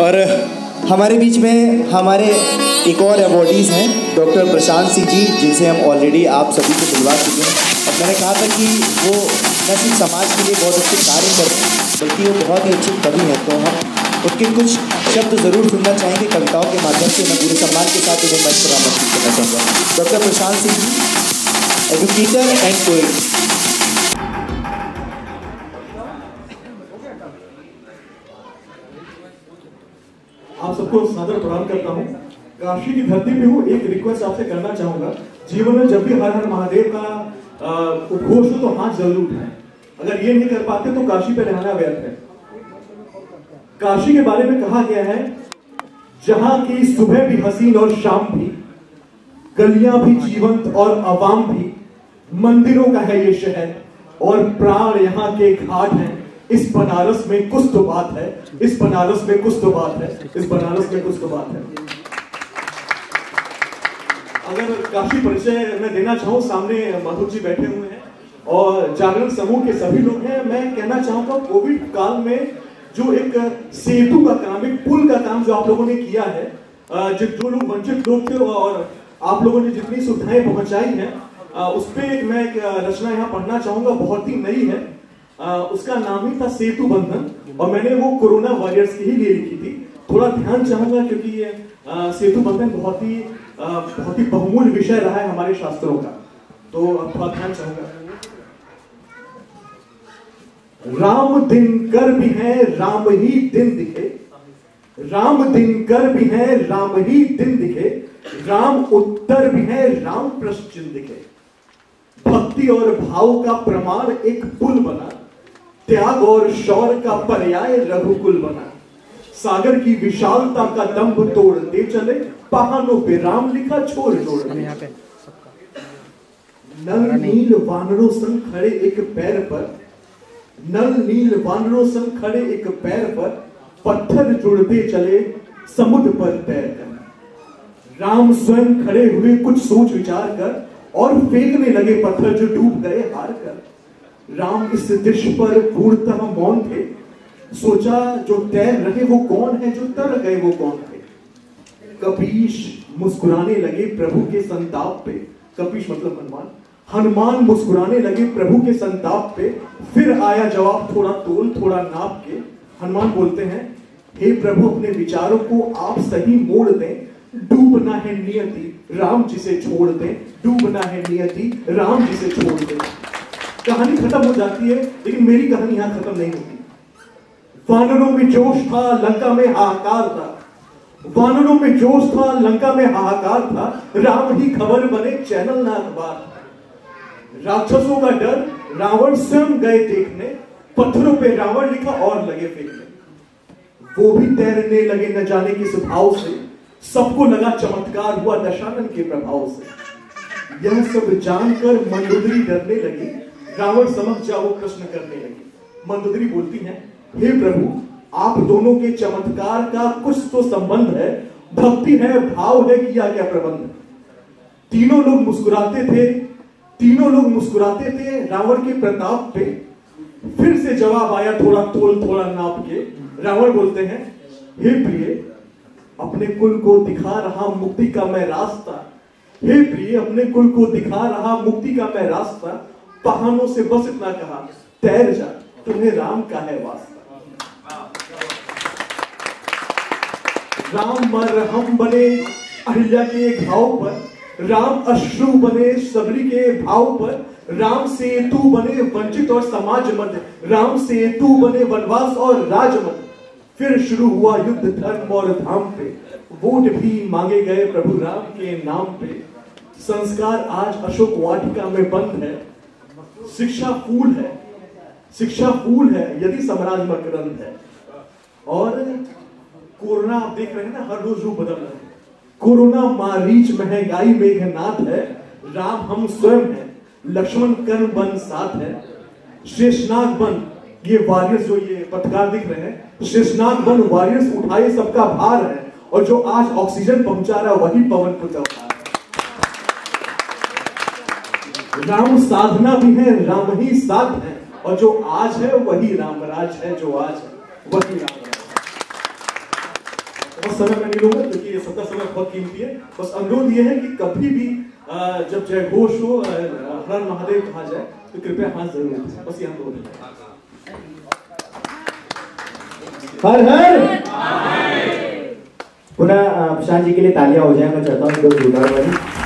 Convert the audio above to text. और हमारे बीच में हमारे एक और अवॉर्डीज़ हैं डॉक्टर प्रशांत सिंह जी, जिनसे हम ऑलरेडी आप सभी को मिलवा चुके हैं। और मैंने कहा था कि वो न सिर्फ समाज के लिए बहुत अच्छे कार्य कर रहे हैं बल्कि वो बहुत ही अच्छे कवि हैं, तो हम उसके कुछ शब्द ज़रूर सुनना चाहेंगे। कविताओं के माध्यम से मैं पूरे सम्मान के साथ उन्हें मंच पर आमंत्रित करना चाहूँगा। Doctor Prashant Singh ji, educator and poet. आप सबको सादर प्रणाम करता हूँ। काशी की धरती पे हूँ, एक रिक्वेस्ट आपसे करना चाहूंगा, जीवन में जब भी हर हर महादेव का उद्घोष हो तो हाथ जरूर उठाएं। अगर ये नहीं कर पाते तो काशी पे रहना व्यर्थ है। काशी के बारे में कहा गया है, जहां की सुबह भी हसीन और शाम भी, गलियां भी जीवंत और आवाम भी, मंदिरों का है ये शहर और प्राण यहाँ के घाट है। इस बनारस में कुछ तो बात है, इस बनारस में कुछ तो बात है, इस बनारस में कुछ तो बात है। अगर काशी परिचय मैं देना चाहूँ, सामने मधुपुर जी बैठे हुए हैं और जागरण समूह के सभी लोग हैं। मैं कहना चाहूँगा कोविड काल में जो एक सेतु का काम, एक पुल का काम जो आप लोगों ने किया है, जो लोग वंचित लोग थे और आप लोगों ने जितनी सुविधाएं पहुंचाई है, उस पर मैं एक रचना यहाँ पढ़ना चाहूंगा, बहुत ही नई है। उसका नाम ही था सेतु बंधन और मैंने वो कोरोना वॉरियर्स के ही लिए लिखी थी। थोड़ा ध्यान चाहूंगा क्योंकि ये सेतु बंधन बहुत ही बहुमूल्य विषय रहा है हमारे शास्त्रों का, तो थोड़ा ध्यान चाहूंगा। राम दिन कर भी है राम ही दिन दिखे, राम दिन कर भी है राम ही दिन दिखे, राम उत्तर भी है राम प्रश्न दिखे। भक्ति और भाव का प्रमाण एक पुल बना, त्याग और शौर का पर्याय रघुकुल बना। सागर की विशालता का दंभ तोड़ते चले, पहाड़ों पे राम लिखा छोड़ छोड़। नल नील वानरों संग खड़े एक पैर पर, नल नील वानरों संग खड़े एक पैर पर, पत्थर जुड़ते चले समुद्र पर तैर कर। राम स्वयं खड़े हुए कुछ सोच विचार कर और फेंकने लगे पत्थर जो डूब गए हार कर। राम इस दृश्य पर पूर्णतः मौन थे, सोचा जो तैर रहे वो कौन है, जो तर गए वो कौन थे। कपीश मुस्कुराने लगे प्रभु के संताप पे, कपीश मतलब हनुमान, हनुमान मुस्कुराने लगे प्रभु के संताप पे। फिर आया जवाब थोड़ा तोल थोड़ा नाप के, हनुमान बोलते हैं हे प्रभु अपने विचारों को आप सही मोड़ दें, डूबना है नियति राम जिसे छोड़ दें, डूबना है नियति राम जिसे छोड़ दें। कहानी खत्म हो जाती है लेकिन मेरी कहानी यहां खत्म नहीं होती। वानरों में जोश था लंका में हाहाकार था, वानरों में जोश था लंका में हाहाकार था, राम ही खबर बने चैनल ना अखबार। राक्षसों का डर रावण स्वयं गए देखने, पत्थरों पे रावण लिखा और लगे फेंकने। वो भी तैरने लगे न जाने किस भाव से, सबको लगा चमत्कार हुआ दशानन के प्रभाव से। यह सब जानकर मंदोदरी डरने लगी, रावण समझ जाओ कृष्ण करने लगी। मंदोदरी बोलती है हे प्रभु आप दोनों के चमत्कार का कुछ तो संबंध है, भक्ति है भाव है, किया क्या प्रबंध। तीनों लोग मुस्कुराते थे, तीनों लोग मुस्कुराते थे रावण के प्रताप पे। फिर से जवाब आया थोड़ा तोल थोड़ा नाप के, रावण बोलते हैं हे प्रिय अपने कुल को दिखा रहा मुक्ति का मैं रास्ता, हे प्रिय अपने कुल को दिखा रहा मुक्ति का मैं रास्ता। पहाड़ों से बस इतना कहा तैर जा तुम्हें राम का है वास्ता। राम मरहम बने अहिल्या के घाव पर, राम अश्रु बने सबरी के भाव पर, राम सेतु बने वंचित और समाज मध्य, राम सेतु बने वनवास और राज मध्य। फिर शुरू हुआ युद्ध धर्म और धाम पे, वोट भी मांगे गए प्रभु राम के नाम पे। संस्कार आज अशोक वाटिका में बंद है, शिक्षा फूल है, शिक्षा फूल है यदि साम्राज्य में ग्रंथ है। और कोरोना आप देख रहे हैं ना, हर रोज रूप बदल रहे हैं। कोरोना मारीच महंगाई मेघनाथ है, राम हम स्वयं है, लक्ष्मण कर्म बन साथ है। शेषनाग बन ये वॉरियर्स जो ये पत्रकार दिख रहे हैं, शेषनाग बन वॉरियर्स उठाए सबका भार है, और जो आज ऑक्सीजन पहुंचा रहा है वही पवन पहुंचा। राम साधना भी है, राम ही साध है, और जो आज है वही रामराज है, जो आज है वही रामराज। बहुत समय में नहीं लूंगा क्योंकि सबका समय बहुत कीमती है। बस अनुरोध ये है कि कभी भी जब जय घोष हो, हर महादेव कहा जाए तो कृपया हाथ जरूर उठाएं। बस ये अनुरोध है। हर हर पुनः प्रशांत जी के लिए तालियां हो जाए, मैं चाहता हूँ।